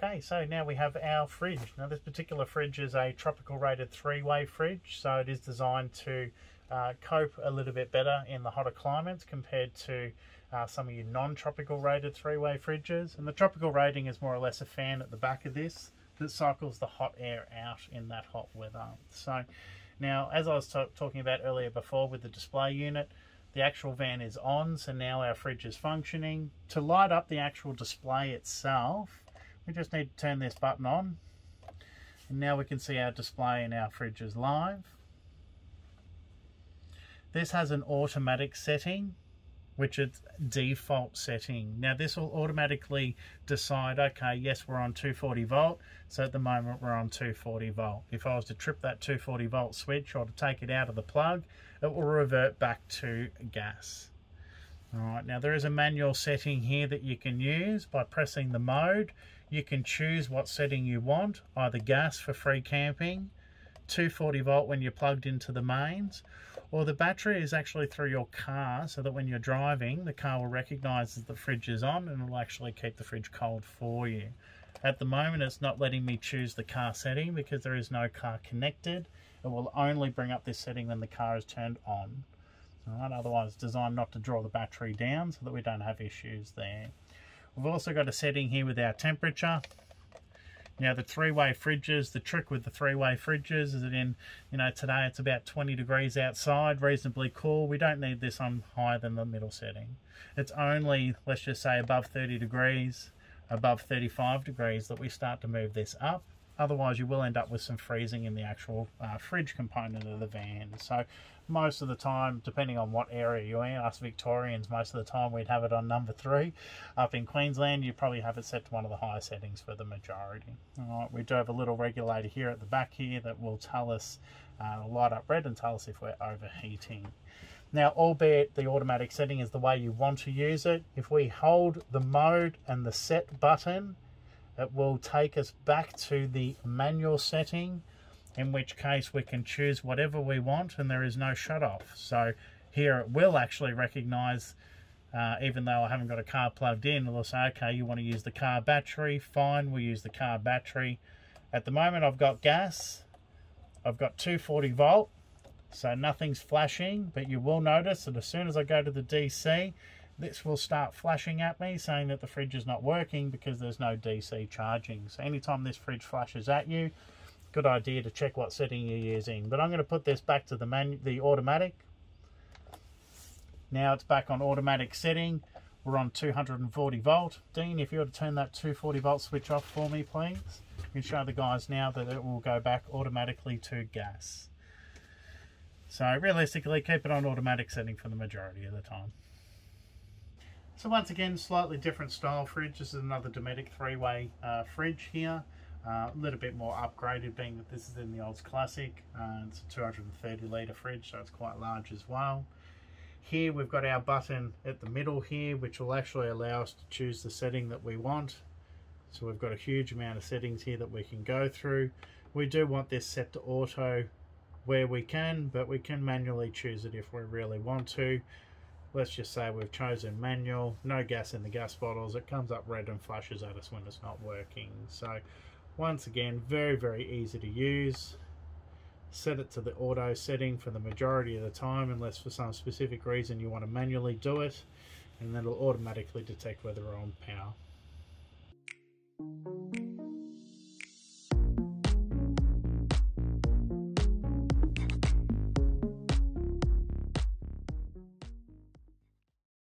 Okay, so now we have our fridge. Now this particular fridge is a tropical rated three-way fridge, so it is designed to cope a little bit better in the hotter climates compared to some of your non-tropical rated three-way fridges. And the tropical rating is more or less a fan at the back of this that cycles the hot air out in that hot weather. So now, as I was talking about earlier before with the display unit, the actual van is on, so now our fridge is functioning. To light up the actual display itself, we just need to turn this button on, and now we can see our display in our fridge is live. This has an automatic setting, which is default setting. Now this will automatically decide, okay, yes, we're on 240 volt. So at the moment we're on 240 volt. If I was to trip that 240 volt switch or to take it out of the plug, it will revert back to gas. All right, now there is a manual setting here that you can use by pressing the mode. You can choose what setting you want, either gas for free camping, 240 volt when you're plugged into the mains, or the battery is actually through your car, so that when you're driving the car will recognize that the fridge is on and will actually keep the fridge cold for you. At the moment it's not letting me choose the car setting because there is no car connected. It will only bring up this setting when the car is turned on. All right, otherwise it's designed not to draw the battery down so that we don't have issues there. We've also got a setting here with our temperature. Now the three-way fridges, the trick with the three-way fridges is that today it's about 20 degrees outside, reasonably cool. We don't need this on higher than the middle setting. It's only, let's just say, above 30 degrees, above 35 degrees that we start to move this up. Otherwise you will end up with some freezing in the actual fridge component of the van. So most of the time, depending on what area you're in, us Victorians, most of the time we'd have it on number 3. Up in Queensland, you probably have it set to one of the higher settings for the majority. All right, we do have a little regulator here at the back here that will tell us, light up red and tell us if we're overheating. Now, albeit the automatic setting is the way you want to use it, if we hold the mode and the set button, it will take us back to the manual setting, in which case we can choose whatever we want and there is no shut off. So here it will actually recognize, even though I haven't got a car plugged in, it'll say, okay, you want to use the car battery, fine, we'll use the car battery. At the moment I've got gas, I've got 240 volt, so nothing's flashing, but you will notice that as soon as I go to the DC, this will start flashing at me saying that the fridge is not working because there's no DC charging. So anytime this fridge flashes at you, good idea to check what setting you're using. But I'm going to put this back to the automatic. Now it's back on automatic setting. We're on 240 volt. Dean, if you were to turn that 240 volt switch off for me, please. You can show the guys now that it will go back automatically to gas. So realistically, keep it on automatic setting for the majority of the time. So once again, slightly different style fridge. This is another Dometic three-way fridge here. A little bit more upgraded, being that this is in the Olds Classic. It's a 230 litre fridge, so it's quite large as well. Here we've got our button at the middle here, which will actually allow us to choose the setting that we want. So we've got a huge amount of settings here that we can go through. We do want this set to auto where we can, but we can manually choose it if we really want to. Let's just say we've chosen manual, no gas in the gas bottles. It comes up red and flashes at us when it's not working. So once again, very, very easy to use. Set it to the auto setting for the majority of the time, unless for some specific reason you want to manually do it, and then it'll automatically detect whether we're on power.